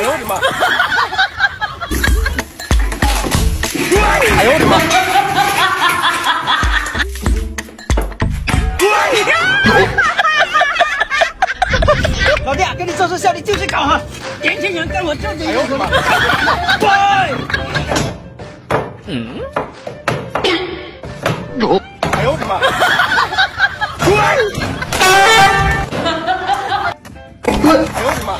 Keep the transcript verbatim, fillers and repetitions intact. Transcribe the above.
哎呦我的妈！哎呦我的妈！老弟，跟你说说笑，你就是搞哈，年轻人跟我这点有什么？对。嗯。有。哎呦我的妈！对。哎呦我的妈！